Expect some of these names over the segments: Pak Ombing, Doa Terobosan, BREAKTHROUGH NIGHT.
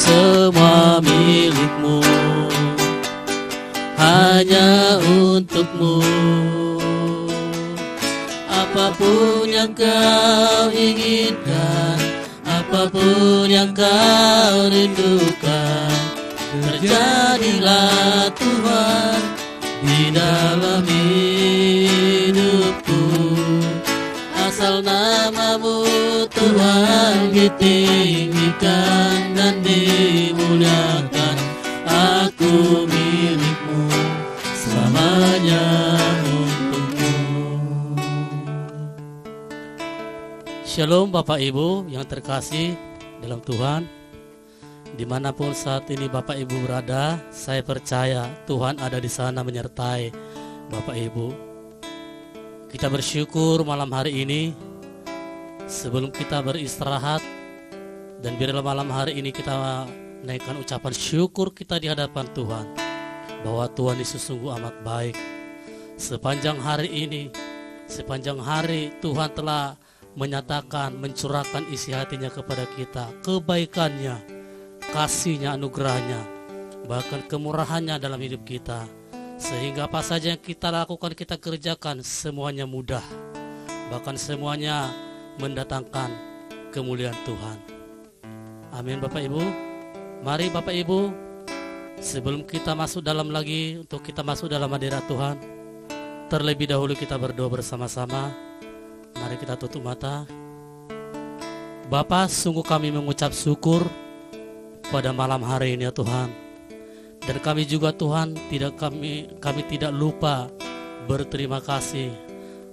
semua milikmu, hanya untukmu. Apapun yang kau inginkan, apapun yang kau rindukan, terjadilah Tuhan di dalam hidupku. Asal namamu Tuhan ditinggikan dan dimuliakan, aku milikmu, selamanya untukmu. Shalom Bapak Ibu yang terkasih dalam Tuhan. Dimanapun saat ini Bapak Ibu berada, saya percaya Tuhan ada di sana menyertai Bapak Ibu. Kita bersyukur malam hari ini. Sebelum kita beristirahat, dan biarlah malam hari ini kita menaikkan ucapan syukur kita di hadapan Tuhan, bahwa Tuhan Yesus sungguh amat baik. Sepanjang hari ini, sepanjang hari Tuhan telah menyatakan, mencurahkan isi hatinya kepada kita, kebaikannya, kasihnya, anugerahnya, bahkan kemurahannya dalam hidup kita. Sehingga apa saja yang kita lakukan, kita kerjakan, semuanya mudah. Bahkan semuanya mendatangkan kemuliaan Tuhan. Amin Bapak Ibu. Mari Bapak Ibu, sebelum kita masuk dalam lagi, untuk kita masuk dalam hadirat Tuhan, terlebih dahulu kita berdoa bersama-sama. Mari kita tutup mata. Bapa, sungguh kami mengucap syukur pada malam hari ini ya Tuhan. Dan kami juga Tuhan, kami tidak lupa berterima kasih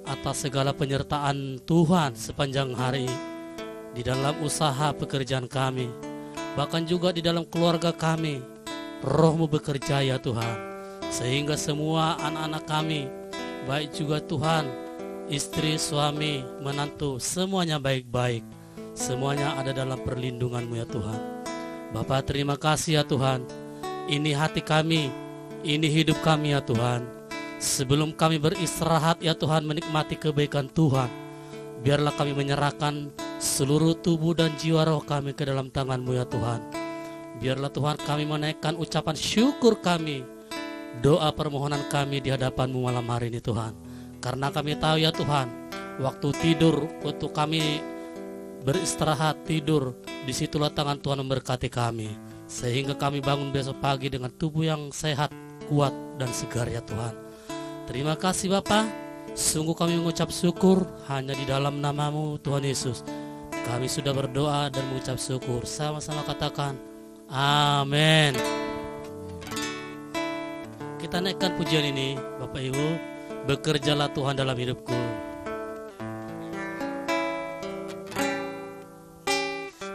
atas segala penyertaan Tuhan sepanjang hari, di dalam usaha pekerjaan kami, bahkan juga di dalam keluarga kami. Roh-Mu bekerja ya Tuhan, sehingga semua anak-anak kami, baik juga Tuhan, istri, suami, menantu, semuanya baik-baik, semuanya ada dalam perlindungan-Mu ya Tuhan. Bapa, terima kasih ya Tuhan. Ini hati kami, ini hidup kami ya Tuhan. Sebelum kami beristirahat ya Tuhan, menikmati kebaikan Tuhan, biarlah kami menyerahkan seluruh tubuh dan jiwa roh kami ke dalam tangan-Mu ya Tuhan. Biarlah Tuhan kami menaikkan ucapan syukur kami, doa permohonan kami di hadapan-Mu malam hari ini Tuhan. Karena kami tahu ya Tuhan, waktu tidur, waktu kami beristirahat tidur, disitulah tangan Tuhan memberkati kami, sehingga kami bangun besok pagi dengan tubuh yang sehat, kuat, dan segar ya Tuhan. Terima kasih Bapa. Sungguh kami mengucap syukur. Hanya di dalam nama-Mu Tuhan Yesus kami sudah berdoa dan mengucap syukur. Sama-sama katakan amin. Kita naikkan pujian ini Bapak Ibu. Bekerjalah Tuhan dalam hidupku.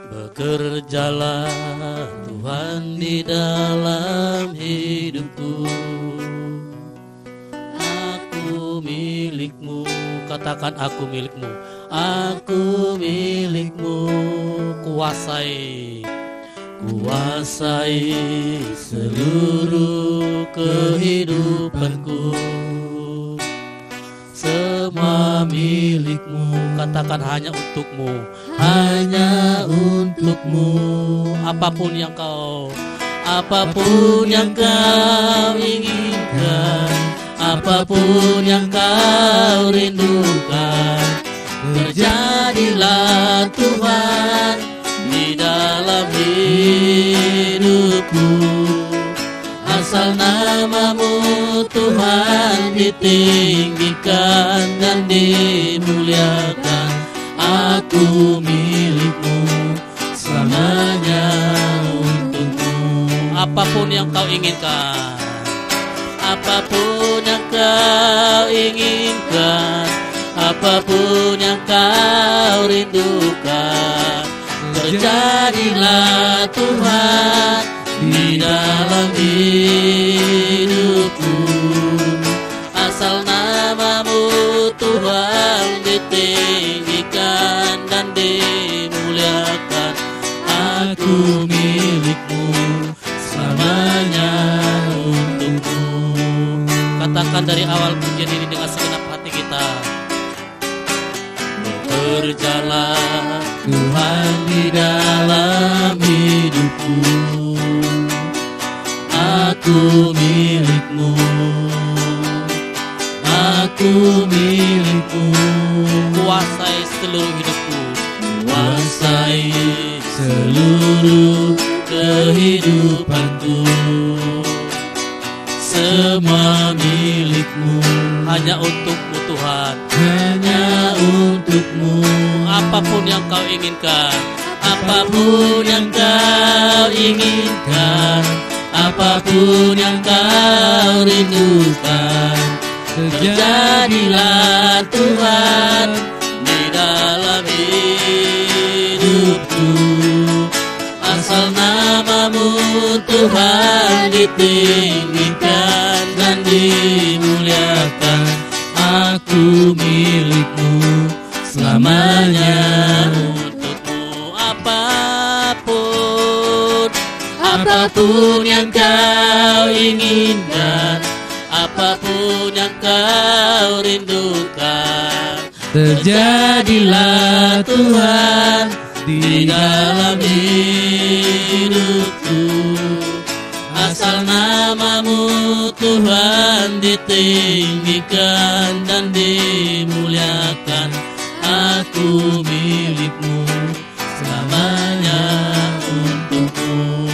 Bekerjalah Tuhan di dalam hidupku, aku milikmu. Katakan aku milikmu. Aku milikmu. Kuasai, kuasai seluruh kehidupanku, semua milikmu. Katakan hanya untukmu, hanya untukmu. Apapun yang kau, apapun yang kau inginkan, apapun yang kau rindukan, terjadilah Tuhan di dalam hidupku. Asal namamu Tuhan ditinggikan dan dimuliakan, aku milikmu, selamanya untukmu. Apapun yang kau inginkan, apapun yang kau inginkan, apapun yang kau rindukan, terjadilah Tuhan di dalam hidupku. Asal namamu Tuhan ditinggikan dan dimuliakan, aku milikmu, selamanya untukmu. Katakan dari awal pujian ini dengan segenap hati kita. Bekerjalah Tuhan di dalam hidupku, seluruh kehidupanku, semua milikmu, hanya untukmu Tuhan, hanya untukmu. Apapun yang kau inginkan, apapun yang kau inginkan, apapun yang kau rindukan, terjadilah Tuhan di dalam hidupku. Asal namamu Tuhan ditinggikan dan dimuliakan, aku milikmu selamanya untukmu. Apapun, apapun yang kau inginkan, apapun yang kau rindukan, terjadilah Tuhan di dalam hidupku. Asal namamu Tuhan ditinggikan dan dimuliakan, aku milikmu selamanya untukmu.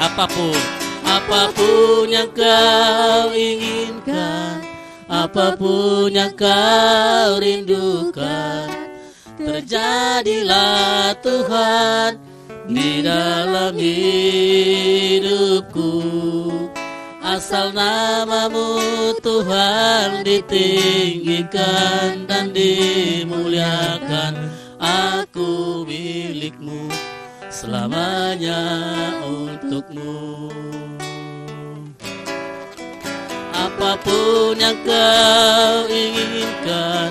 Apapun, apapun yang kau inginkan, apapun yang kau rindukan, terjadilah Tuhan di dalam hidupku. Asal namamu Tuhan ditinggikan dan dimuliakan, aku milikmu selamanya untukmu. Apapun yang kau inginkan,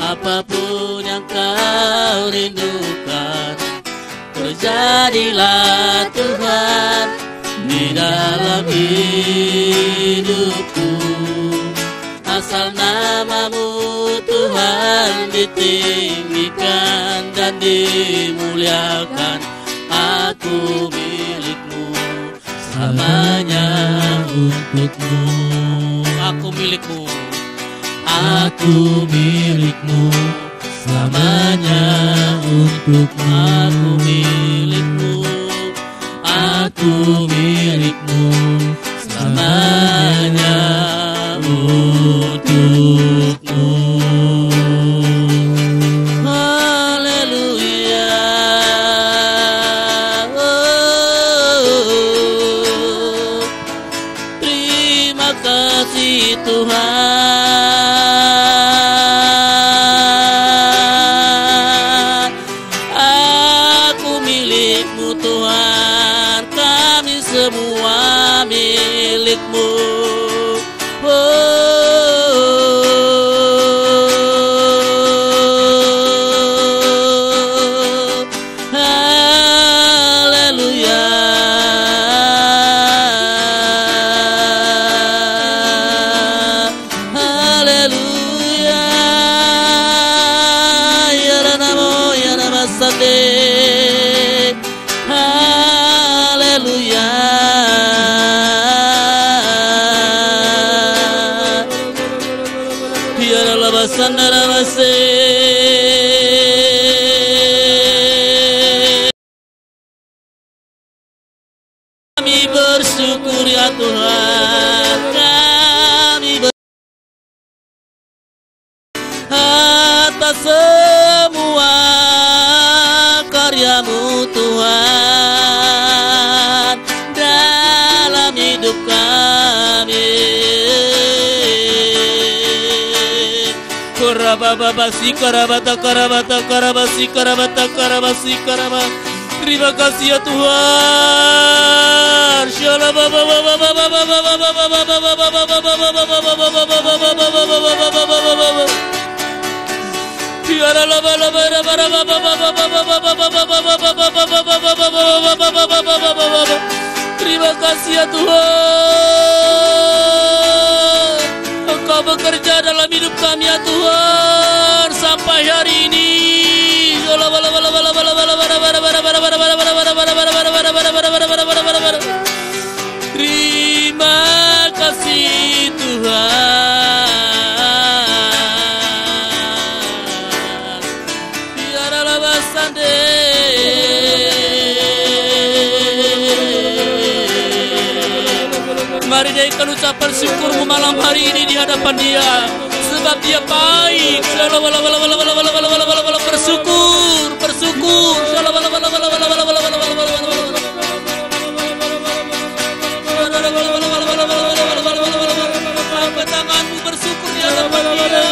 apapun yang kau rindukan, terjadilah Tuhan di dalam hidupku. Asal namamu Tuhan ditinggikan dan dimuliakan, aku milikmu selamanya untukmu. Aku milikmu, aku milikmu selamanya untukmu. Aku milikmu, aku milikmu selamanya untukmu. Terima kasih ya Tuhan. Terima kasih ya Tuhan. Engkau bekerja dalam hidup kami ya Tuhan sampai hari ini. Terima kasih Tuhan. Biarlah basan deh. Mari jadikan ucapan syukurmu malam hari ini di hadapan Dia, sebab Dia baik. Bersyukur, bersyukur. Tanganmu bersyukur di hadapan Dia.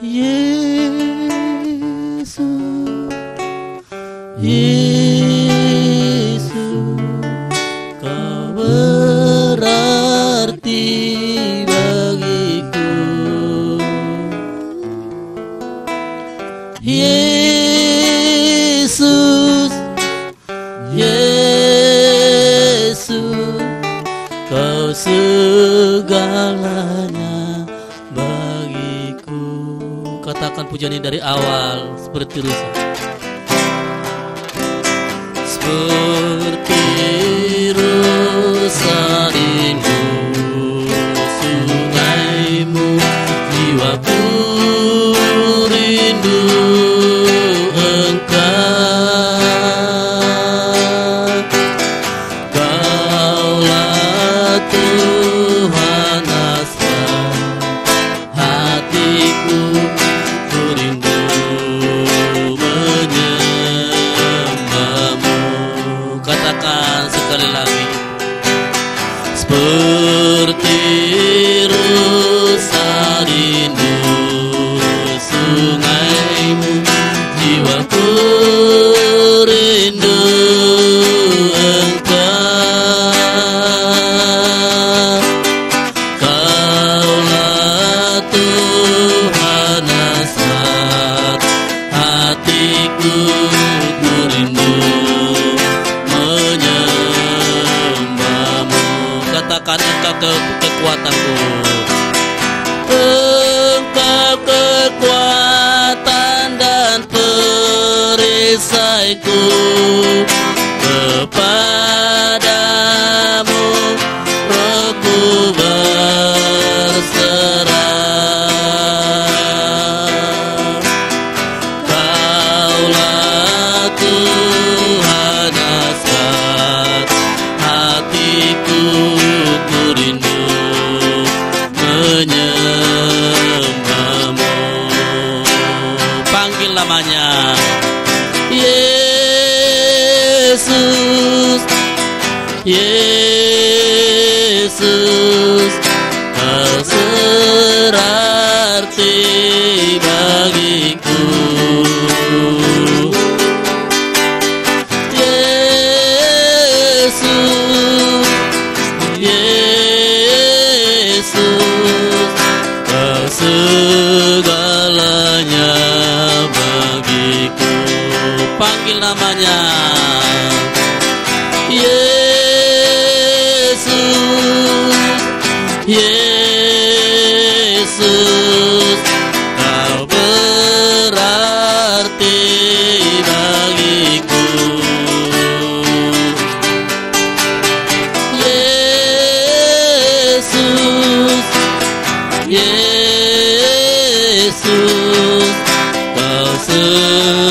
Yesus, kau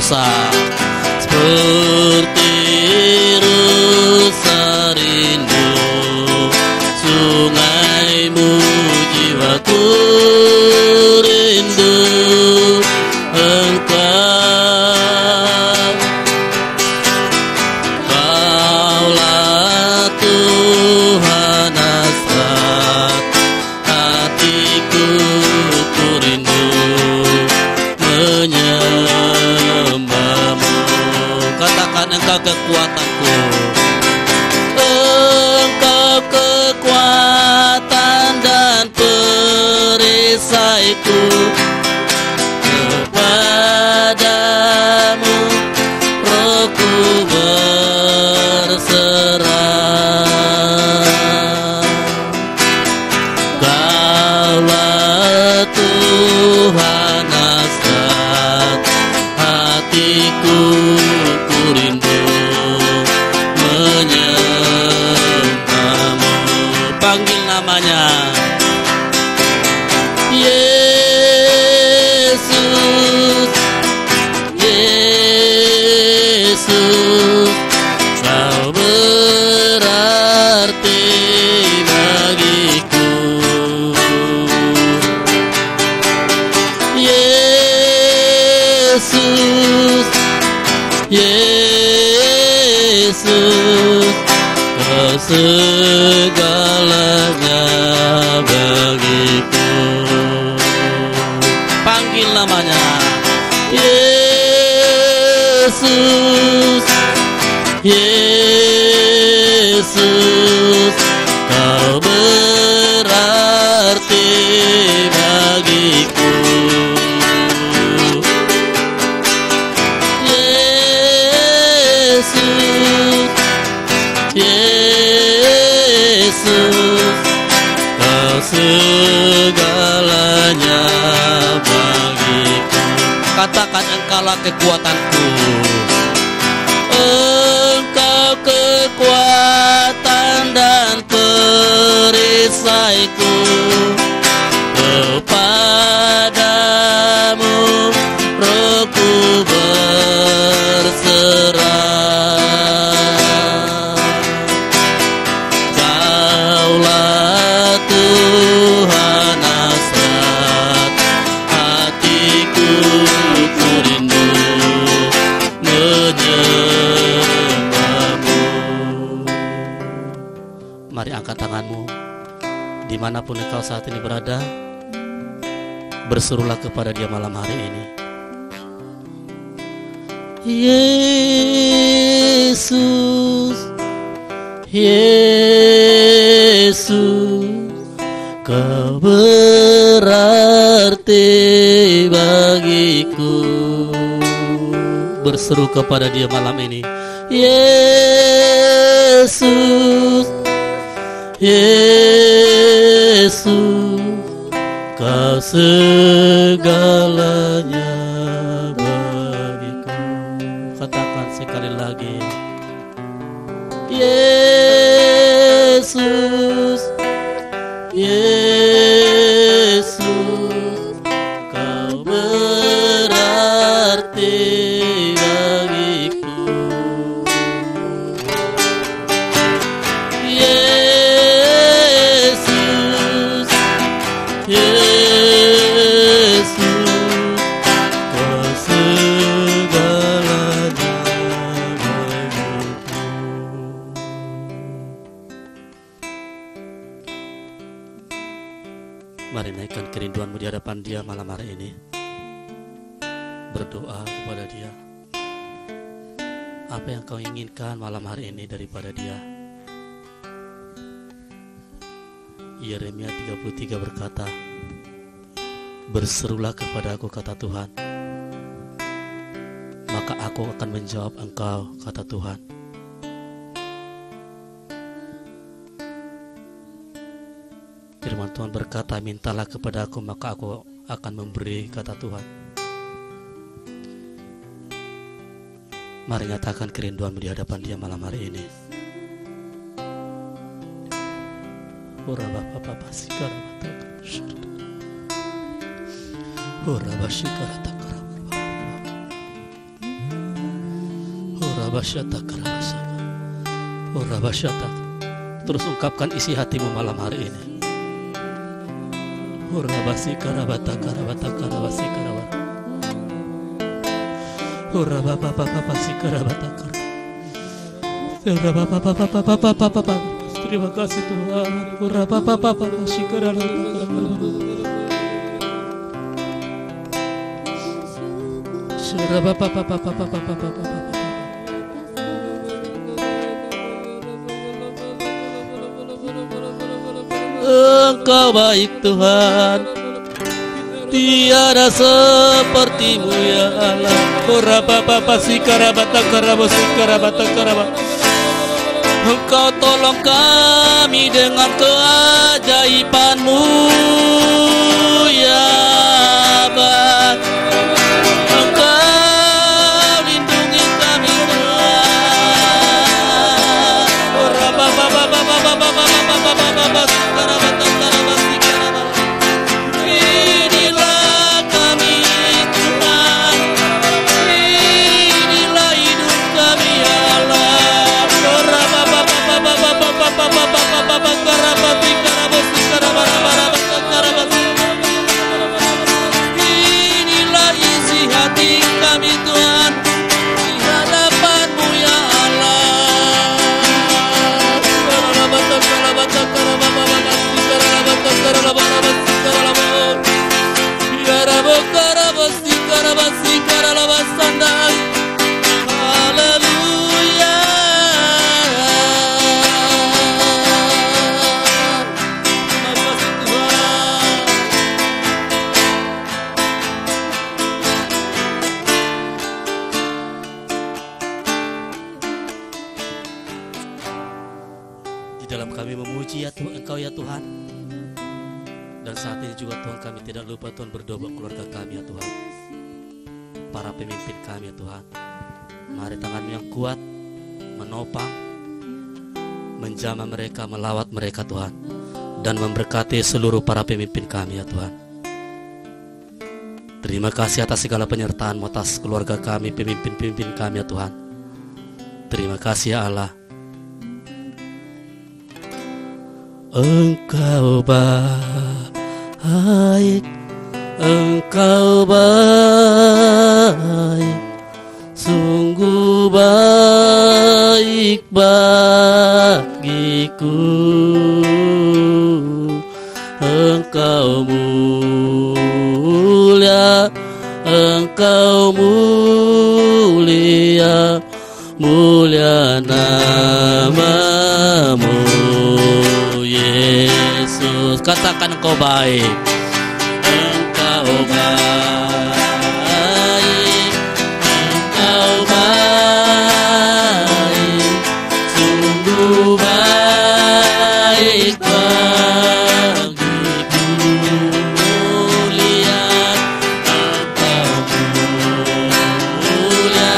rusa, seperti rusa rindu. Sungaimu jiwaku rindu engkau. Kaulah Tuhan hasrat hatiku ku rindu menyembah-Mu. Katakan engkau kekuatanku, engkau kekuatan dan perisaiku. Kepadamu rohku berserah. Kaulah Tuhan hasrat hatiku ku rindu menyembah-Mu. Panggil namanya Yesus, Yesus, Kau berarti bagiku. Yesus, Yesus, Kau segalanya bagiku. Panggil namanya Yesus, Yesus, Kau berarti bagiku. Yesus, Yesus, Kau segalanya bagiku. Katakan engkaulah kekuatanku, engkau kekuatan dan perisaiku. Kepadamu rohku berserah. Kaulah Tuhan hasrat hatiku ku rindu menyembah-Mu. Mari angkat tanganmu, dimanapun engkau saat ini berada, berserulah kepada Dia malam hari ini. Yesus, Yesus, Kau berarti bagiku. Berseru kepada Dia malam ini. Yesus, Yesus, Kau segalanya bagiku. Katakan sekali lagi. Yesus, Yesus, Kau berarti bagiku. Yesus, Yesus, Kau segalanya bagiku. Mari naikkan kerinduanmu di hadapan Dia malam hari ini. Berdoa kepada Dia. Apa yang kau inginkan malam hari ini daripada Dia? Yeremia 33 berkata, berserulah kepada Aku, kata Tuhan, maka Aku akan menjawab engkau, kata Tuhan. Firman Tuhan berkata, mintalah kepada Aku, maka Aku akan memberi, kata Tuhan. Mari nyatakan kerinduanmu di hadapan Dia malam hari ini. Ora bapa bapa sikar mata. Ora bapa sikar mata. Terus ungkapkan isi hatimu malam hari ini. Terima kasih Tuhan. Engkau baik Tuhan, tiada sepertimu ya Allah. Engkau tolong kami dengan keajaibanmu ya Allah. Engkau lindungi kami Tuhan. Inilah isi hati kami Tuhan di hadapan-Mu ya Allah. Dalam kami memuji ya Tuhan, Engkau ya Tuhan. Dan saat ini juga Tuhan, kami tidak lupa Tuhan berdoa buat keluarga kami ya Tuhan, para pemimpin kami ya Tuhan. Mari tanganmu yang kuat menopang, menjamah mereka, melawat mereka Tuhan, dan memberkati seluruh para pemimpin kami ya Tuhan. Terima kasih atas segala penyertaan-Mu atas keluarga kami, pemimpin-pemimpin kami ya Tuhan. Terima kasih ya Allah. Engkau baik, Engkau baik, sungguh baik bagiku. Engkau mulia, Engkau mulia, mulia nama-Mu Yesus. Katakan Engkau baik. Engkau baik, Engkau baik, sungguh baik bagiku. Mulia,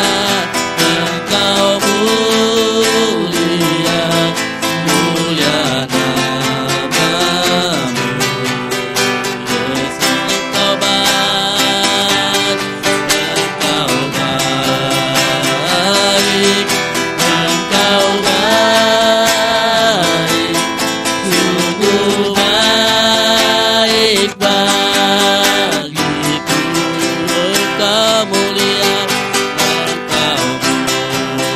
Engkau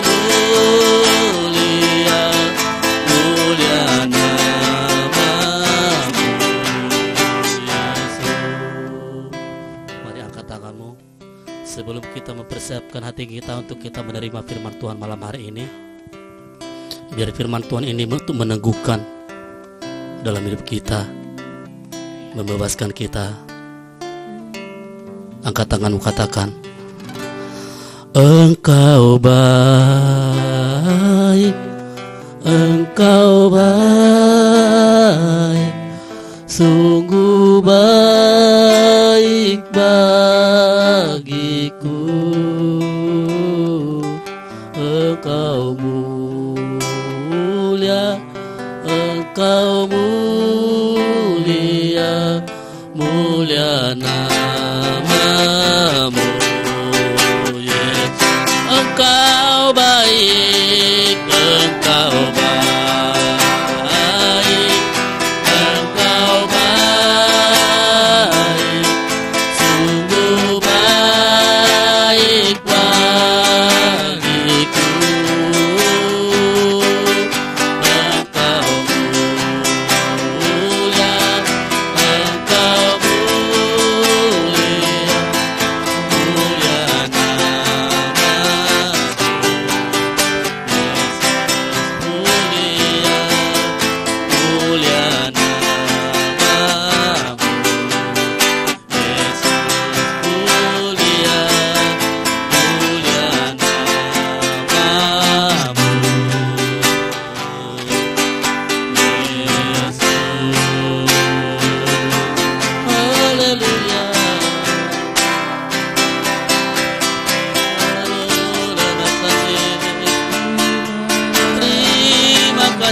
mulia, Engkau mulia, mulia tanganmu. Sebelum kita mempersiapkan hati kita untuk kita menerima firman Tuhan malam hari ini, biar firman Tuhan ini untuk meneguhkan dalam hidup kita, membebaskan kita. Angkat tanganmu, katakan Engkau baik, Engkau baik, sungguh baik bagiku. Engkau mulia, Engkau mulia, mulia nama-Mu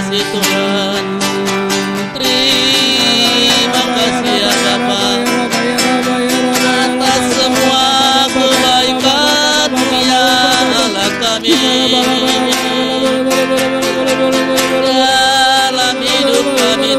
kasih Tuhan. Terima kasih ya Bapa atas semua kebaikan-Mu ya Allah kami. Dalam hidup kami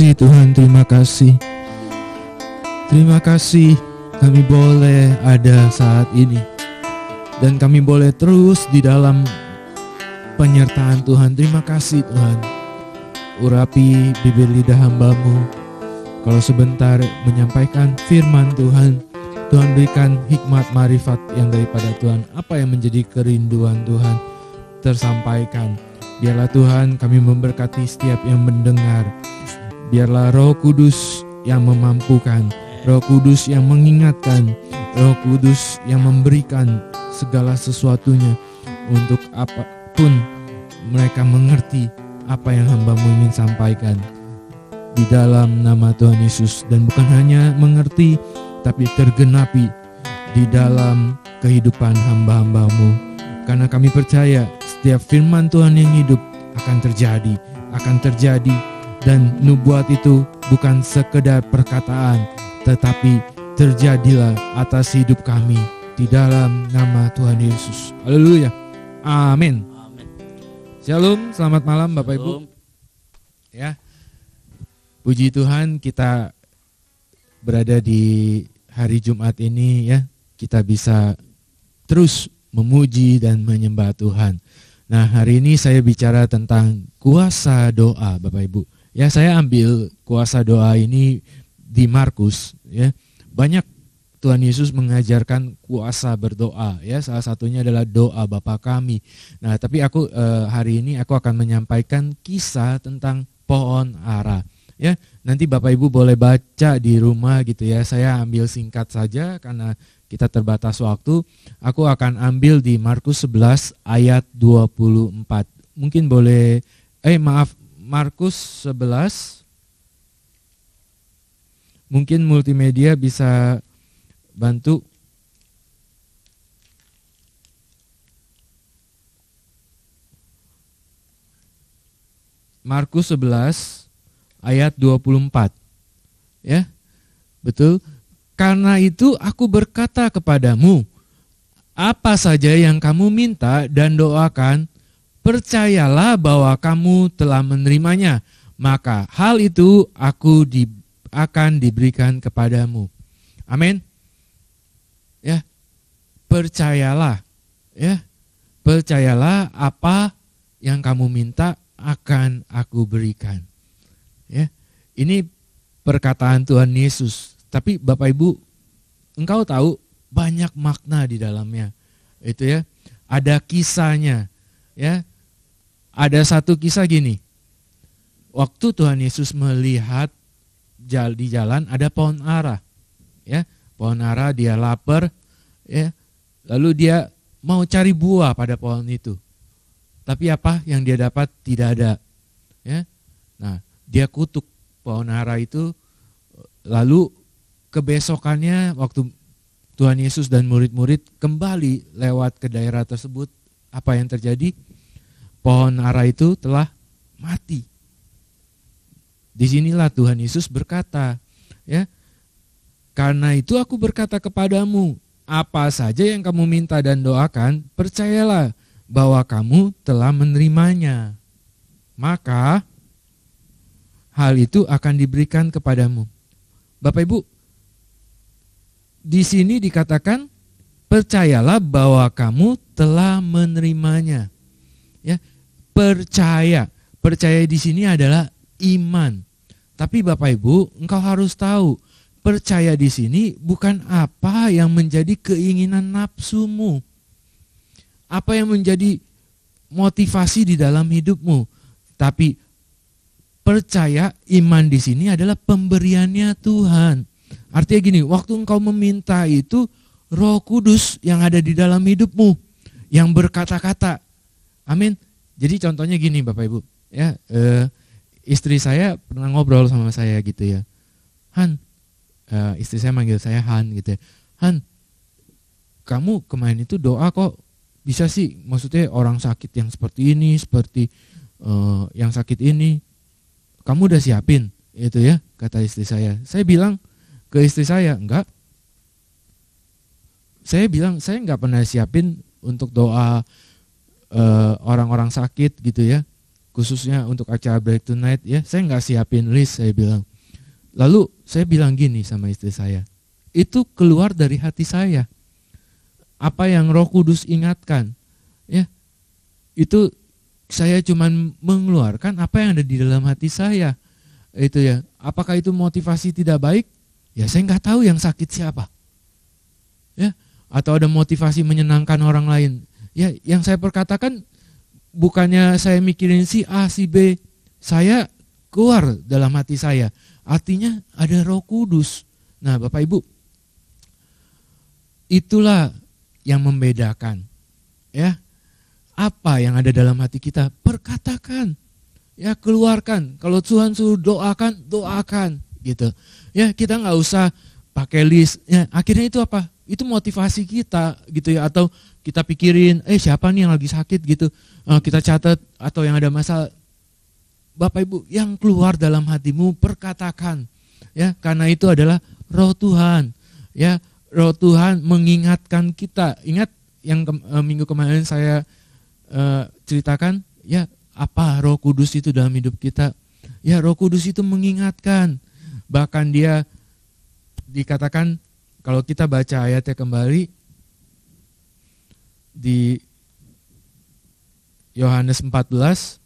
Tuhan, terima kasih Tuhan, terima kasih. Terima kasih kami boleh ada saat ini. Dan kami boleh terus di dalam penyertaan Tuhan. Terima kasih Tuhan. Urapi bibir lidah hamba-Mu. Kalau sebentar menyampaikan firman Tuhan, Tuhan berikan hikmat marifat yang daripada Tuhan. Apa yang menjadi kerinduan Tuhan tersampaikan. Biarlah Tuhan kami memberkati setiap yang mendengar. Biarlah Roh Kudus yang memampukan, Roh Kudus yang mengingatkan, Roh Kudus yang memberikan segala sesuatunya untuk apapun mereka mengerti apa yang hamba-Mu ingin sampaikan. Di dalam nama Tuhan Yesus, dan bukan hanya mengerti tapi tergenapi di dalam kehidupan hamba-hamba-Mu. Karena kami percaya setiap firman Tuhan yang hidup akan terjadi. Dan nubuat itu bukan sekedar perkataan, tetapi terjadilah atas hidup kami di dalam nama Tuhan Yesus. Haleluya. Amin. Shalom, selamat malam Bapak Ibu. Ya, puji Tuhan kita berada di hari Jumat ini ya. Kita bisa terus memuji dan menyembah Tuhan. Nah, hari ini saya bicara tentang kuasa doa, Bapak Ibu. Ya, saya ambil kuasa doa ini di Markus. Ya, banyak Tuhan Yesus mengajarkan kuasa berdoa. Ya, salah satunya adalah doa Bapa Kami. Nah, tapi hari ini aku akan menyampaikan kisah tentang pohon ara. Ya, nanti Bapak Ibu boleh baca di rumah gitu ya. Saya ambil singkat saja karena kita terbatas waktu. Aku akan ambil di Markus 11 ayat 24. Mungkin boleh Markus 11. Mungkin multimedia bisa bantu. Markus 11 ayat 24. Ya. Betul. Karena itu aku berkata kepadamu, apa saja yang kamu minta dan doakan, percayalah bahwa kamu telah menerimanya, maka hal itu akan diberikan kepadamu. Amin. Ya. Percayalah. Ya. Percayalah apa yang kamu minta akan aku berikan. Ya, ini perkataan Tuhan Yesus. Tapi Bapak Ibu, engkau tahu banyak makna di dalamnya. Itu ya. Ada kisahnya, ya. Ada satu kisah gini. Waktu Tuhan Yesus melihat di jalan ada pohon ara. Ya, pohon ara, dia lapar, ya. Lalu dia mau cari buah pada pohon itu. Tapi apa yang dia dapat? Tidak ada. Ya. Nah, dia kutuk pohon ara itu, lalu kebesokannya waktu Tuhan Yesus dan murid-murid kembali lewat ke daerah tersebut, apa yang terjadi? Pohon ara itu telah mati. Disinilah Tuhan Yesus berkata, ya, Karena itu aku berkata kepadamu, apa saja yang kamu minta dan doakan, percayalah bahwa kamu telah menerimanya. Maka hal itu akan diberikan kepadamu. Bapak Ibu, di sini dikatakan percayalah bahwa kamu telah menerimanya. Ya, percaya di sini adalah iman. Tapi Bapak Ibu, engkau harus tahu, percaya di sini bukan apa yang menjadi keinginan nafsumu, apa yang menjadi motivasi di dalam hidupmu. Tapi percaya, iman di sini adalah pemberiannya Tuhan. Artinya gini, waktu engkau meminta itu Roh Kudus yang ada di dalam hidupmu, yang berkata-kata. Amin. Jadi contohnya gini Bapak Ibu, ya, istri saya pernah ngobrol sama saya gitu ya, Han. Istri saya manggil saya Han gitu ya. Han, kamu kemarin itu doa kok bisa sih, maksudnya orang sakit yang seperti ini, seperti yang sakit ini, kamu udah siapin itu ya, kata istri saya. Saya bilang ke istri saya, enggak. Saya bilang saya enggak pernah siapin untuk doa orang-orang sakit gitu ya, khususnya untuk acara Breakthrough Night ya, saya enggak siapin list, saya bilang. Lalu saya bilang gini sama istri saya, itu keluar dari hati saya. Apa yang Roh Kudus ingatkan, ya, itu saya cuman mengeluarkan apa yang ada di dalam hati saya. Itu ya. Apakah itu motivasi tidak baik? Ya saya nggak tahu yang sakit siapa. Ya, atau ada motivasi menyenangkan orang lain. Ya, yang saya perkatakan bukannya saya mikirin si A, si B. Saya keluar dalam hati saya. Artinya ada Roh Kudus. Nah Bapak Ibu, itulah yang membedakan, ya, apa yang ada dalam hati kita, perkatakan, ya, keluarkan. Kalau Tuhan suruh doakan, doakan gitu. Ya, kita nggak usah pakai list. Ya, akhirnya itu apa? Itu motivasi kita gitu ya. Atau kita pikirin, siapa nih yang lagi sakit gitu? Kita catat, atau yang ada masalah. Bapak Ibu, yang keluar dalam hatimu perkatakan, ya, karena itu adalah Roh Tuhan, ya, Roh Tuhan mengingatkan kita. Ingat yang minggu kemarin saya ceritakan, ya, apa Roh Kudus itu dalam hidup kita? Ya, Roh Kudus itu mengingatkan, bahkan dia dikatakan kalau kita baca ayatnya kembali di Yohanes 14.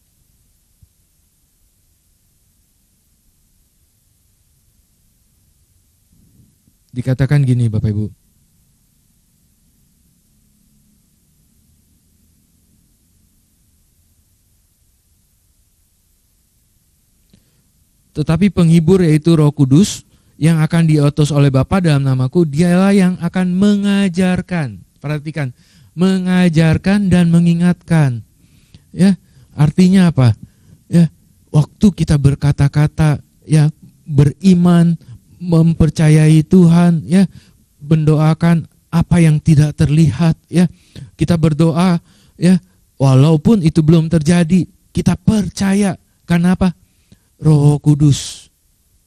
Dikatakan gini Bapak Ibu. Tetapi penghibur, yaitu Roh Kudus yang akan diutus oleh Bapa dalam namaku, dialah yang akan mengajarkan. Perhatikan, mengajarkan dan mengingatkan. Ya, artinya apa? Ya, waktu kita berkata-kata, ya, beriman, mempercayai Tuhan, ya, mendoakan apa yang tidak terlihat, ya, kita berdoa, ya, walaupun itu belum terjadi, kita percaya. Karena apa? Roh Kudus,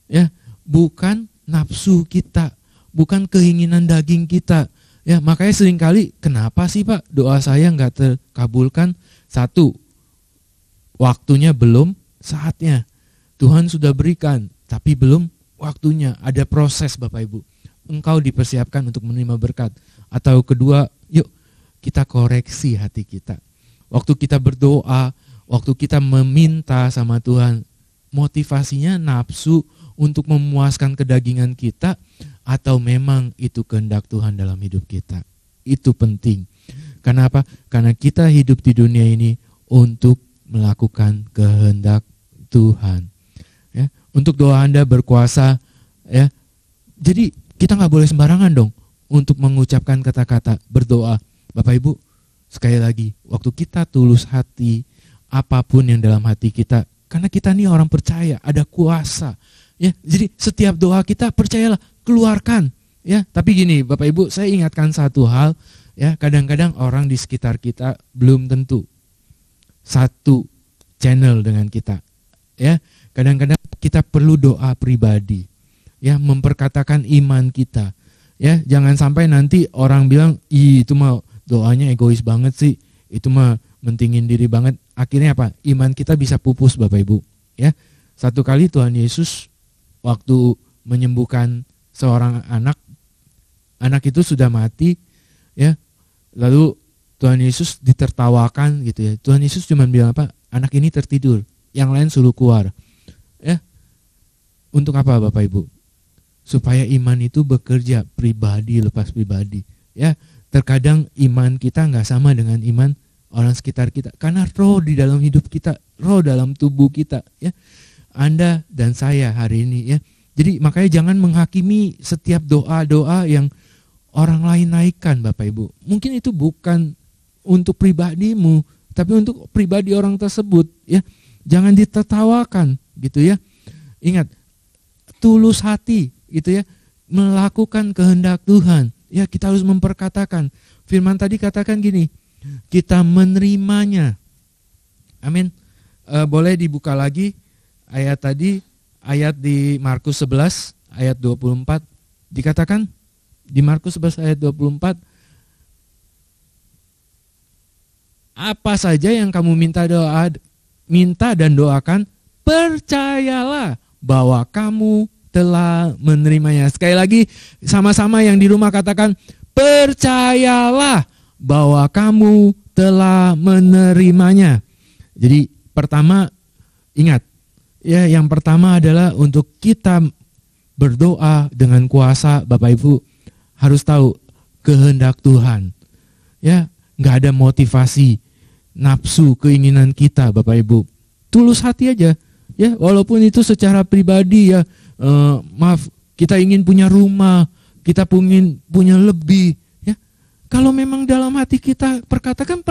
ya, bukan nafsu kita, bukan keinginan daging kita, ya. Makanya seringkali, kenapa sih Pak doa saya nggak terkabulkan? Satu, waktunya belum saatnya. Tuhan sudah berikan, tapi belum waktunya. Ada proses Bapak Ibu. Engkau dipersiapkan untuk menerima berkat. Atau kedua, yuk kita koreksi hati kita. Waktu kita berdoa, waktu kita meminta sama Tuhan, motivasinya nafsu untuk memuaskan kedagingan kita, atau memang itu kehendak Tuhan dalam hidup kita. Itu penting. Karena apa? Karena kita hidup di dunia ini untuk melakukan kehendak Tuhan. Ya, untuk doa Anda berkuasa, ya. Jadi kita nggak boleh sembarangan dong untuk mengucapkan kata-kata berdoa. Bapak Ibu, sekali lagi, waktu kita tulus hati, apapun yang dalam hati kita, karena kita nih orang percaya, ada kuasa, ya. Jadi setiap doa kita percayalah, keluarkan, ya. Tapi gini Bapak Ibu, saya ingatkan satu hal, ya, kadang-kadang orang di sekitar kita belum tentu satu channel dengan kita, ya. Kadang-kadang kita perlu doa pribadi. ya, memperkatakan iman kita. Ya, jangan sampai nanti orang bilang, "Ih, itu mah doanya egois banget sih. Itu mah mentingin diri banget." Akhirnya apa? Iman kita bisa pupus, Bapak Ibu, ya. Satu kali Tuhan Yesus waktu menyembuhkan seorang anak, anak itu sudah mati, ya. Lalu Tuhan Yesus ditertawakan gitu ya. Tuhan Yesus cuma bilang apa? Anak ini tertidur, yang lain suruh keluar. Ya. Untuk apa, Bapak Ibu? Supaya iman itu bekerja pribadi lepas pribadi, ya. Terkadang iman kita nggak sama dengan iman orang sekitar kita, karena roh di dalam hidup kita, roh dalam tubuh kita, ya. Anda dan saya hari ini, ya. Jadi makanya jangan menghakimi setiap doa-doa yang orang lain naikkan, Bapak Ibu. Mungkin itu bukan untuk pribadimu, tapi untuk pribadi orang tersebut, ya. Jangan ditertawakan, gitu ya. Ingat, tulus hati, gitu ya, melakukan kehendak Tuhan. Ya, kita harus memperkatakan. Firman tadi katakan gini, kita menerimanya. Amin. Boleh dibuka lagi ayat tadi, ayat di Markus 11 ayat 24. Dikatakan di Markus 11 ayat 24, apa saja yang kamu minta dan doakan, percayalah bahwa kamu telah menerimanya. Sekali lagi, sama-sama yang di rumah katakan, percayalah bahwa kamu telah menerimanya. Jadi pertama, ingat ya, yang pertama adalah untuk kita berdoa dengan kuasa. Bapak Ibu harus tahu kehendak Tuhan, ya, nggak ada motivasi nafsu keinginan kita, Bapak Ibu. Tulus hati aja, ya, walaupun itu secara pribadi, ya. Maaf, kita ingin punya rumah, kita ingin punya lebih, ya. Kalau memang dalam hati kita perkatakan,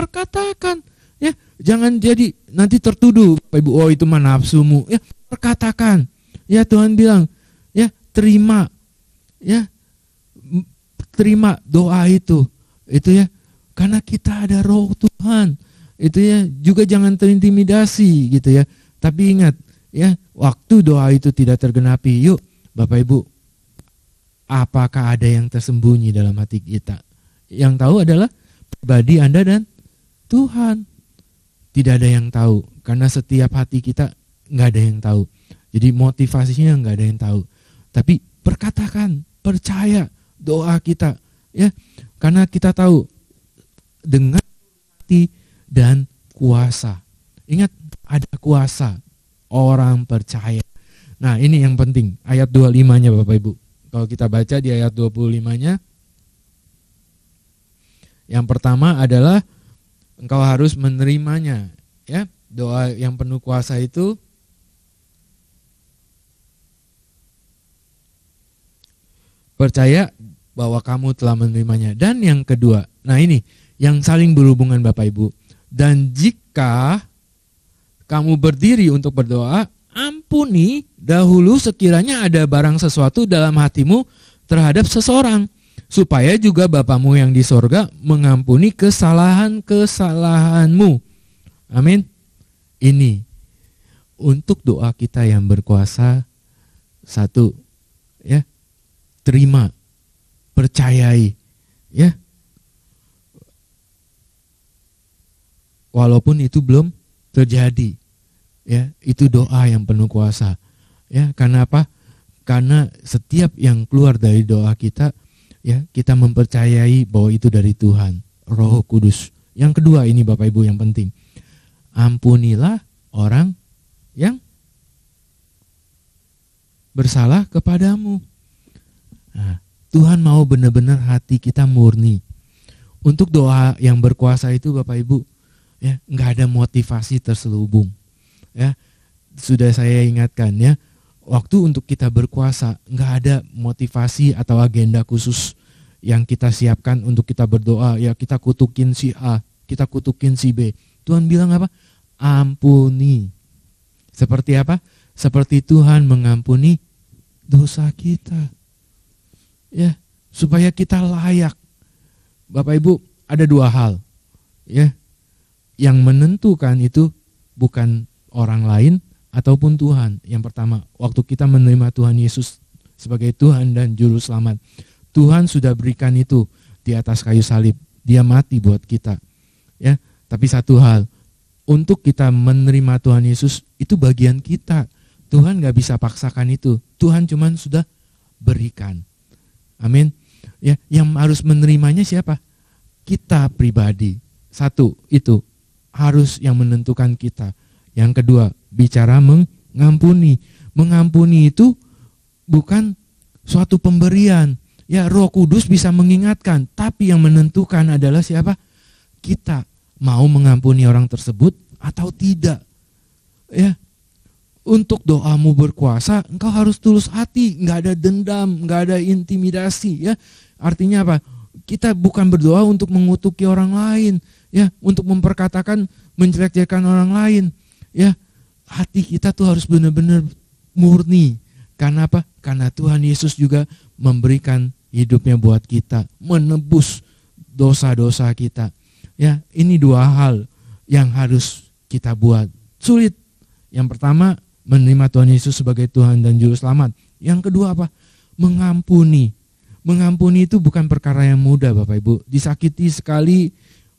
ya. Jangan jadi nanti tertuduh, Bapak Ibu, oh itu mah nafsumu, ya. Perkatakan, ya. Tuhan bilang, ya, terima, ya, terima doa itu ya, karena kita ada roh Tuhan, itu ya. Juga jangan terintimidasi, gitu ya. Tapi ingat, ya, waktu doa itu tidak tergenapi, yuk Bapak Ibu, apakah ada yang tersembunyi dalam hati kita? Yang tahu adalah pribadi Anda dan Tuhan. Tidak ada yang tahu, karena setiap hati kita nggak ada yang tahu. Jadi motivasinya nggak ada yang tahu. Tapi perkatakan, percaya doa kita, ya, karena kita tahu dengan hati dan kuasa. Ingat, ada kuasa. Orang percaya. Nah, ini yang penting. Ayat 25-nya, Bapak Ibu. Kalau kita baca di ayat 25-nya, yang pertama adalah engkau harus menerimanya, ya. Doa yang penuh kuasa itu percaya bahwa kamu telah menerimanya. Dan yang kedua, nah ini yang saling berhubungan, Bapak Ibu. Dan jika kamu berdiri untuk berdoa, ampuni dahulu sekiranya ada barang sesuatu dalam hatimu terhadap seseorang, supaya juga Bapamu yang di sorga mengampuni kesalahan-kesalahanmu. Amin. Ini untuk doa kita yang berkuasa. Satu, ya, terima, percayai, ya, walaupun itu belum terjadi, ya, itu doa yang penuh kuasa, ya. Karena apa? Karena setiap yang keluar dari doa kita, ya, kita mempercayai bahwa itu dari Tuhan, Roh Kudus. Yang kedua ini, Bapak Ibu, yang penting, ampunilah orang yang bersalah kepadamu. Nah, Tuhan mau benar-benar hati kita murni. Untuk doa yang berkuasa itu, Bapak Ibu, ya, nggak ada motivasi terselubung, ya. Sudah saya ingatkan, ya, waktu untuk kita berkuasa nggak ada motivasi atau agenda khusus yang kita siapkan untuk kita berdoa, ya. Kita kutukin si A, kita kutukin si B. Tuhan bilang apa? Ampuni. Seperti apa? Seperti Tuhan mengampuni dosa kita, ya, supaya kita layak. Bapak Ibu, ada dua hal, ya. Yang menentukan itu bukan orang lain ataupun Tuhan. Yang pertama, waktu kita menerima Tuhan Yesus sebagai Tuhan dan Juru Selamat. Tuhan sudah berikan itu di atas kayu salib. Dia mati buat kita. Ya, tapi satu hal, untuk kita menerima Tuhan Yesus itu bagian kita. Tuhan gak bisa paksakan itu. Tuhan cuman sudah berikan. Amin. Ya, yang harus menerimanya siapa? Kita pribadi. Satu, itu harus yang menentukan kita. Yang kedua, bicara mengampuni. Mengampuni itu bukan suatu pemberian. Ya, Roh Kudus bisa mengingatkan, tapi yang menentukan adalah siapa? Kita mau mengampuni orang tersebut atau tidak. Ya. Untuk doamu berkuasa, engkau harus tulus hati, enggak ada dendam, enggak ada intimidasi, ya. Artinya apa? Kita bukan berdoa untuk mengutuki orang lain, ya, untuk memperkatakan menjelek-jelekan orang lain, ya. Hati kita tuh harus benar-benar murni. Karena apa? Karena Tuhan Yesus juga memberikan hidupnya buat kita, menebus dosa-dosa kita. Ya, ini dua hal yang harus kita buat. Sulit. Yang pertama, menerima Tuhan Yesus sebagai Tuhan dan Juru Selamat. Yang kedua apa? Mengampuni. Mengampuni itu bukan perkara yang mudah, Bapak Ibu. Disakiti sekali,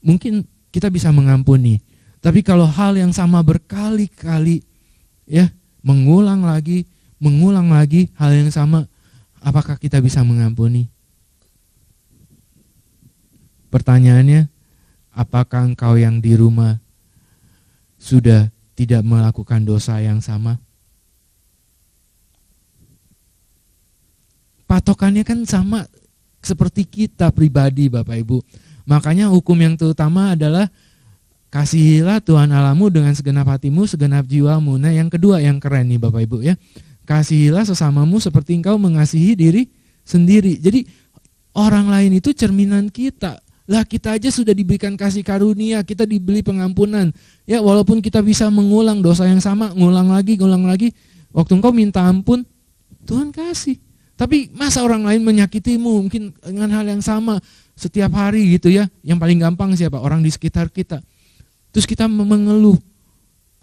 mungkin kita bisa mengampuni. Tapi kalau hal yang sama berkali-kali, ya, mengulang lagi hal yang sama, apakah kita bisa mengampuni? Pertanyaannya, apakah engkau yang di rumah sudah tidak melakukan dosa yang sama? Patokannya kan sama seperti kita pribadi, Bapak Ibu. Makanya hukum yang terutama adalah kasihilah Tuhan Allahmu dengan segenap hatimu, segenap jiwamu. Nah, yang kedua yang keren nih, Bapak Ibu, ya. Kasihilah sesamamu seperti engkau mengasihi diri sendiri. Jadi orang lain itu cerminan kita. Lah, kita aja sudah diberikan kasih karunia, kita diberi pengampunan. Ya, walaupun kita bisa mengulang dosa yang sama, ngulang lagi. Waktu engkau minta ampun, Tuhan kasih. Tapi masa orang lain menyakitimu, mungkin dengan hal yang sama setiap hari gitu ya. Yang paling gampang siapa? Orang di sekitar kita. Terus kita mengeluh.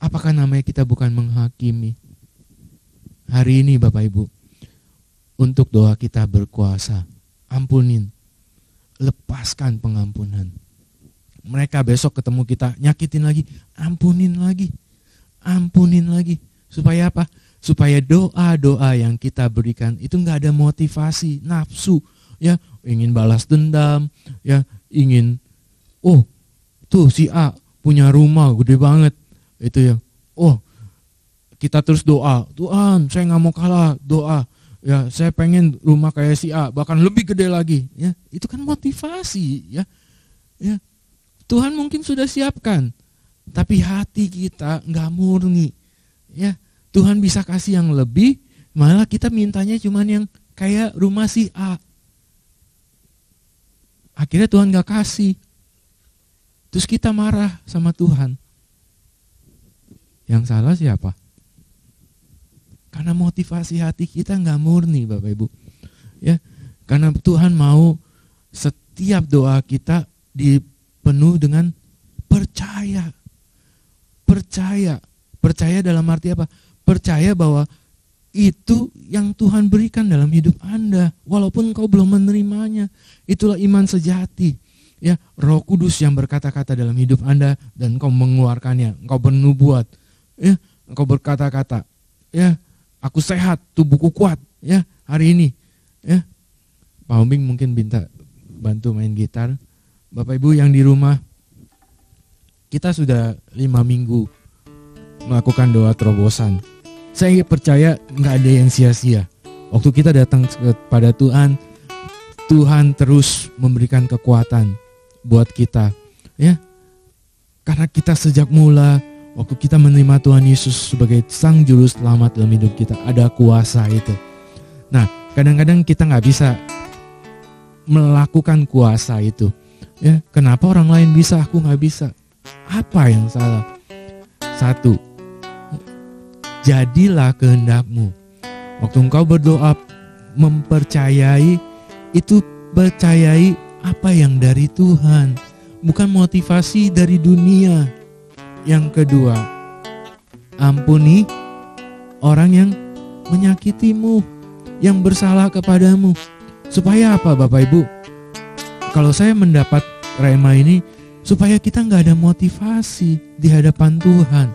Apakah namanya kita bukan menghakimi? Hari ini, Bapak Ibu, untuk doa kita berkuasa. Ampunin. Lepaskan pengampunan. Mereka besok ketemu kita nyakitin lagi, ampunin lagi. Supaya apa? Supaya doa-doa yang kita berikan itu nggak ada motivasi nafsu, ya, ingin balas dendam, ya, ingin tuh si A punya rumah gede banget itu ya. Kita terus doa, Tuhan, saya nggak mau kalah doa. Ya, saya pengen rumah kayak si A, bahkan lebih gede lagi. Ya, itu kan motivasi, ya. Ya, Tuhan mungkin sudah siapkan, tapi hati kita nggak murni. Ya, Tuhan bisa kasih yang lebih, malah kita mintanya cuman yang kayak rumah si A. Akhirnya Tuhan nggak kasih, terus kita marah sama Tuhan. Yang salah siapa? Karena motivasi hati kita nggak murni, Bapak Ibu, ya. Karena Tuhan mau setiap doa kita dipenuhi dengan percaya, percaya dalam arti apa? Percaya bahwa itu yang Tuhan berikan dalam hidup Anda, walaupun engkau belum menerimanya. Itulah iman sejati, ya. Roh Kudus yang berkata-kata dalam hidup Anda dan engkau mengeluarkannya, engkau bernubuat, ya, engkau berkata-kata, ya. Aku sehat, tubuhku kuat, ya, hari ini, ya. Pak Ombing mungkin minta bantu main gitar. Bapak Ibu yang di rumah, kita sudah 5 minggu melakukan doa terobosan. Saya percaya nggak ada yang sia-sia. Waktu kita datang kepada Tuhan, Tuhan terus memberikan kekuatan buat kita, ya. Karena kita sejak mula, waktu kita menerima Tuhan Yesus sebagai Sang Juru Selamat dalam hidup kita, ada kuasa itu. Nah, kadang-kadang kita nggak bisa melakukan kuasa itu. Ya, kenapa orang lain bisa, aku nggak bisa? Apa yang salah? 1. Jadilah kehendakmu. Waktu engkau berdoa, mempercayai itu, percayai apa yang dari Tuhan, bukan motivasi dari dunia. Yang kedua, ampuni orang yang menyakitimu. yang bersalah kepadamu. Supaya apa Bapak Ibu? Kalau saya mendapat rema ini, supaya kita nggak ada motivasi di hadapan Tuhan.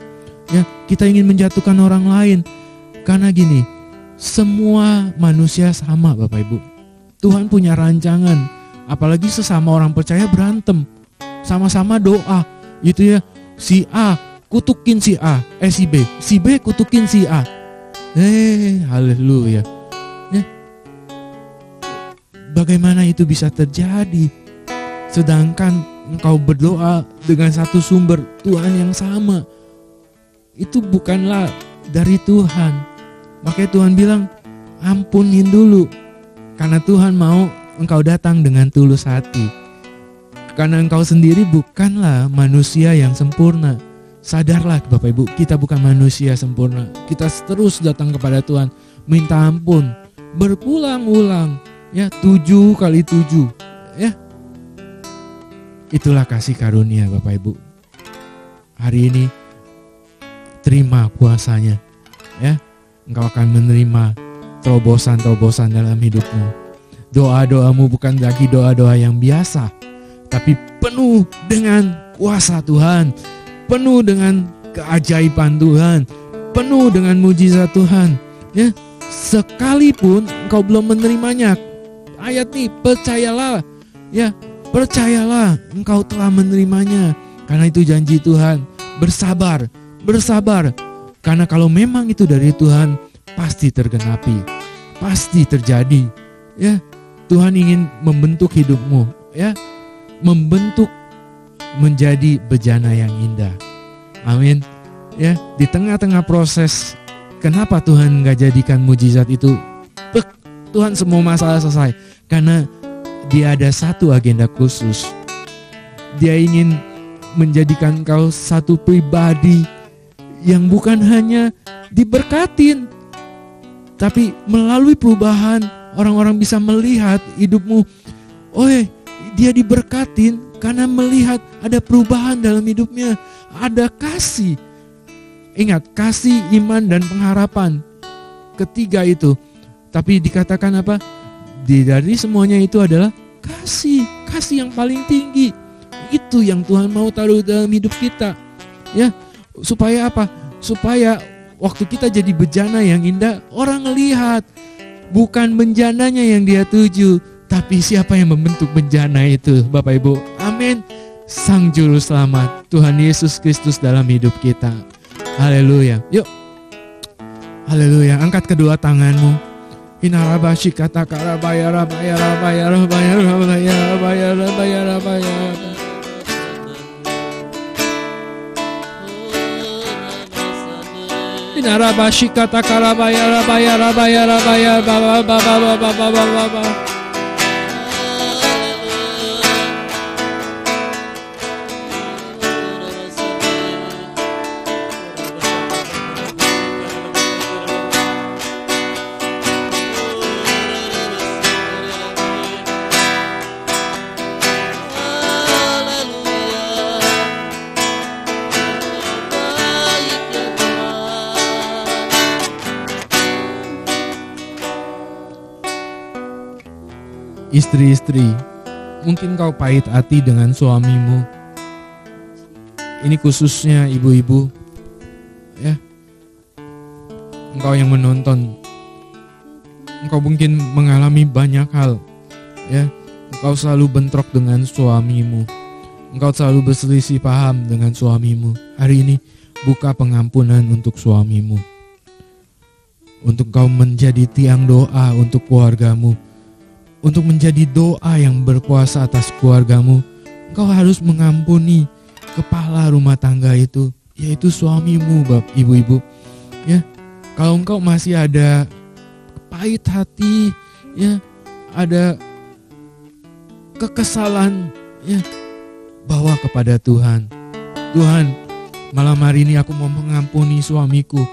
Ya, kita ingin menjatuhkan orang lain. Karena gini, semua manusia sama Bapak Ibu. Tuhan punya rancangan, apalagi sesama orang percaya berantem. Sama-sama doa, gitu ya. Si A kutukin si A, si B kutukin si A. Haleluya. Ya. Bagaimana itu bisa terjadi? Sedangkan engkau berdoa dengan satu sumber Tuhan yang sama. Itu bukanlah dari Tuhan. Makanya Tuhan bilang, ampunin dulu. Karena Tuhan mau engkau datang dengan tulus hati. Karena engkau sendiri bukanlah manusia yang sempurna. Sadarlah Bapak Ibu, kita bukan manusia sempurna. Kita terus datang kepada Tuhan, minta ampun, berulang-ulang, ya 7 kali 7, ya. Itulah kasih karunia Bapak Ibu. Hari ini terima puasanya, ya. Engkau akan menerima terobosan-terobosan dalam hidupmu. Doa-doamu bukan lagi doa-doa yang biasa, tapi penuh dengan kuasa Tuhan. Penuh dengan keajaiban Tuhan, penuh dengan mujizat Tuhan, ya. Sekalipun engkau belum menerimanya, ayat ini percayalah, ya, percayalah engkau telah menerimanya. Karena itu janji Tuhan, bersabar, bersabar. Karena kalau memang itu dari Tuhan, pasti tergenapi, pasti terjadi, ya. Tuhan ingin membentuk hidupmu, ya, membentuk menjadi bejana yang indah. Amin. Ya, di tengah-tengah proses, kenapa Tuhan nggak jadikan mujizat itu? Tuhan semua masalah selesai. Karena dia ada satu agenda khusus. Dia ingin menjadikan kau satu pribadi yang bukan hanya diberkatin, tapi melalui perubahan orang-orang bisa melihat hidupmu. Dia diberkatin karena melihat ada perubahan dalam hidupnya. Ada kasih. Ingat, kasih, iman, dan pengharapan. Ketiga itu. Tapi dikatakan apa? Dari semuanya itu adalah kasih. Kasih yang paling tinggi. Itu yang Tuhan mau taruh dalam hidup kita. Ya, supaya apa? Supaya waktu kita jadi bejana yang indah, orang melihat. Bukan benjananya yang dia tuju, tapi siapa yang membentuk bejana itu, Bapak Ibu. Amin. Sang Juru Selamat, Tuhan Yesus Kristus dalam hidup kita. Haleluya. Yuk. Haleluya. Angkat kedua tanganmu. Hinarabashi kata karabaya rabaya rabaya rabaya rabaya rabaya rabaya rabaya. Hinarabashi kata karabaya rabaya rabaya rabaya rabaya. Istri-istri, mungkin kau pahit hati dengan suamimu. Ini khususnya ibu-ibu, ya. Engkau yang menonton, engkau mungkin mengalami banyak hal, ya. Engkau selalu bentrok dengan suamimu, engkau selalu berselisih paham dengan suamimu. Hari ini buka pengampunan untuk suamimu, untuk kau menjadi tiang doa untuk keluargamu. Untuk menjadi doa yang berkuasa atas keluargamu, engkau harus mengampuni kepala rumah tangga itu, yaitu suamimu, ibu-ibu. Ya, kalau engkau masih ada pahit hati, ya, ada kekesalan, ya, bawa kepada Tuhan. Tuhan, malam hari ini aku mau mengampuni suamiku.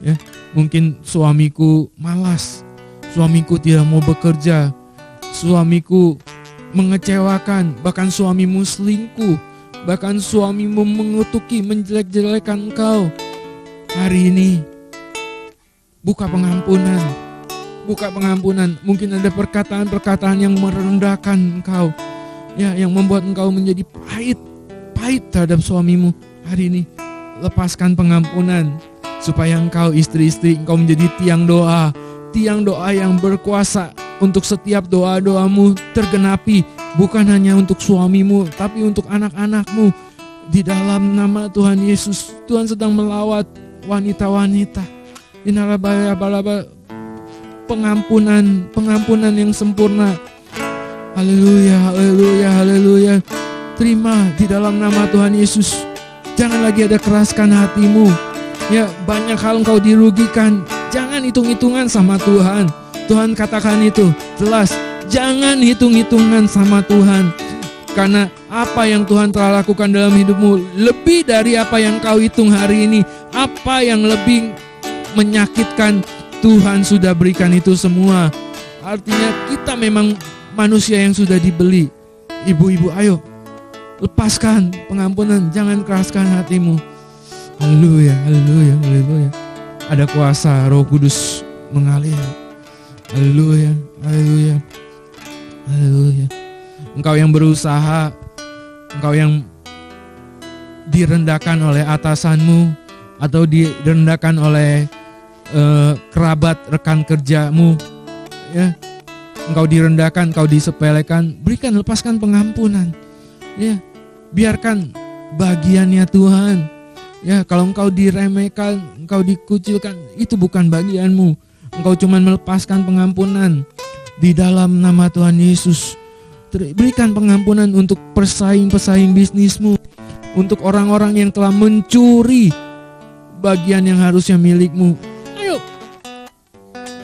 Ya, mungkin suamiku malas, suamiku tidak mau bekerja. Suamiku mengecewakan, bahkan suamimu selingkuh, bahkan suamimu mengutuki, menjelek-jelekan engkau. Hari ini buka pengampunan, buka pengampunan. Mungkin ada perkataan-perkataan yang merendahkan engkau, ya, yang membuat engkau menjadi pahit terhadap suamimu hari ini. Lepaskan pengampunan supaya engkau, istri-istri, engkau menjadi tiang doa yang berkuasa untuk setiap doa-doamu tergenapi, bukan hanya untuk suamimu, tapi untuk anak-anakmu. Di dalam nama Tuhan Yesus, Tuhan sedang melawat wanita-wanita. Inilah bala-bala pengampunan yang sempurna. Haleluya, haleluya, haleluya. Terima di dalam nama Tuhan Yesus. Jangan lagi ada keraskan hatimu. Ya, banyak hal engkau dirugikan. Jangan hitung-hitungan sama Tuhan. Tuhan katakan itu jelas. Jangan hitung-hitungan sama Tuhan. Karena apa yang Tuhan telah lakukan dalam hidupmu lebih dari apa yang kau hitung hari ini. Apa yang lebih menyakitkan, Tuhan sudah berikan itu semua. Artinya kita memang manusia yang sudah dibeli. Ibu-ibu, ayo lepaskan pengampunan. Jangan keraskan hatimu. Haleluya, haleluya, haleluya. Ada kuasa Roh Kudus mengalir. Haleluya, haleluya, haleluya. Engkau yang berusaha, engkau yang direndahkan oleh atasanmu, atau direndahkan oleh kerabat rekan kerjamu, ya, engkau direndahkan, engkau disepelekan. Berikan, lepaskan pengampunan, ya, biarkan bagiannya Tuhan. Ya, kalau engkau diremehkan, engkau dikucilkan, itu bukan bagianmu. Engkau cuma melepaskan pengampunan di dalam nama Tuhan Yesus. Berikan pengampunan untuk pesaing-pesaing bisnismu, untuk orang-orang yang telah mencuri bagian yang harusnya milikmu. Ayo,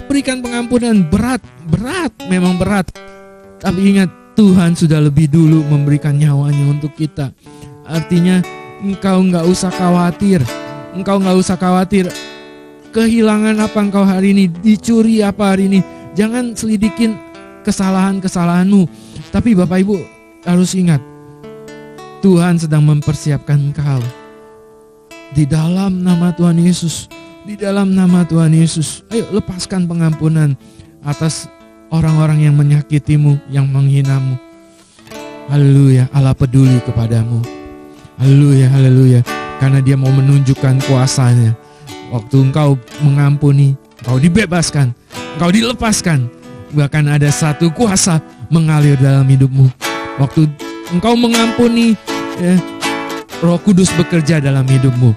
berikan pengampunan. Berat, memang berat. Tapi ingat, Tuhan sudah lebih dulu memberikan nyawanya untuk kita. Artinya, engkau nggak usah khawatir. Engkau nggak usah khawatir kehilangan apa engkau hari ini, dicuri apa hari ini. Jangan selidikin kesalahan-kesalahanmu. Tapi Bapak Ibu harus ingat, Tuhan sedang mempersiapkan engkau. Di dalam nama Tuhan Yesus, di dalam nama Tuhan Yesus, ayo lepaskan pengampunan atas orang-orang yang menyakitimu, yang menghinamu. Haleluya, Allah peduli kepadamu. Haleluya, haleluya. Karena Dia mau menunjukkan kuasanya. Waktu engkau mengampuni, engkau dibebaskan, engkau dilepaskan. Bahkan ada satu kuasa mengalir dalam hidupmu. Waktu engkau mengampuni, Roh Kudus bekerja dalam hidupmu.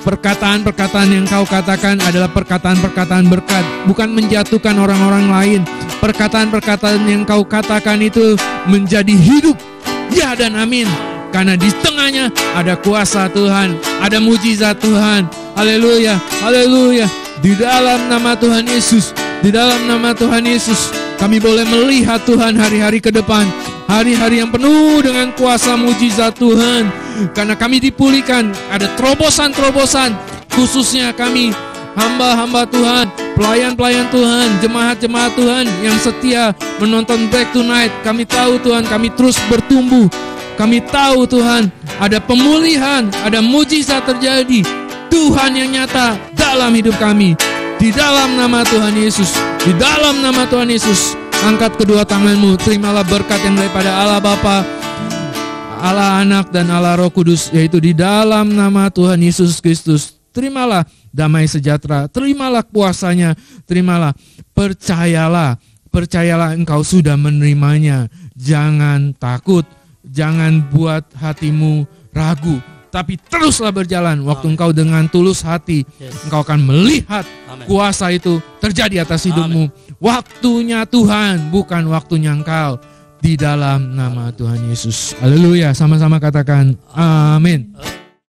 Perkataan-perkataan yang kau katakan adalah perkataan-perkataan berkat, bukan menjatuhkan orang-orang lain. Perkataan-perkataan yang kau katakan itu menjadi hidup, ya dan amin. Karena di tengahnya ada kuasa Tuhan, ada mujizat Tuhan. Haleluya, haleluya. Di dalam nama Tuhan Yesus, di dalam nama Tuhan Yesus, kami boleh melihat Tuhan hari-hari ke depan, hari-hari yang penuh dengan kuasa mujizat Tuhan. Karena kami dipulihkan, ada terobosan-terobosan, khususnya kami hamba-hamba Tuhan, pelayan-pelayan Tuhan, jemaat-jemaat Tuhan yang setia menonton Back to Night. Kami tahu Tuhan, kami terus bertumbuh. Kami tahu Tuhan, ada pemulihan, ada mujizat terjadi. Tuhan yang nyata dalam hidup kami. Di dalam nama Tuhan Yesus, di dalam nama Tuhan Yesus. Angkat kedua tanganmu, terimalah berkat yang daripada Allah Bapa, Allah Anak, dan Allah Roh Kudus, yaitu di dalam nama Tuhan Yesus Kristus. Terimalah damai sejahtera, terimalah kuasanya, terimalah. Percayalah engkau sudah menerimanya. Jangan takut, jangan buat hatimu ragu, tapi teruslah berjalan. Waktu engkau dengan tulus hati, engkau akan melihat kuasa itu terjadi atas hidupmu. Waktunya Tuhan, bukan waktunya engkau. Di dalam nama Tuhan Yesus. Haleluya. Sama-sama katakan amin.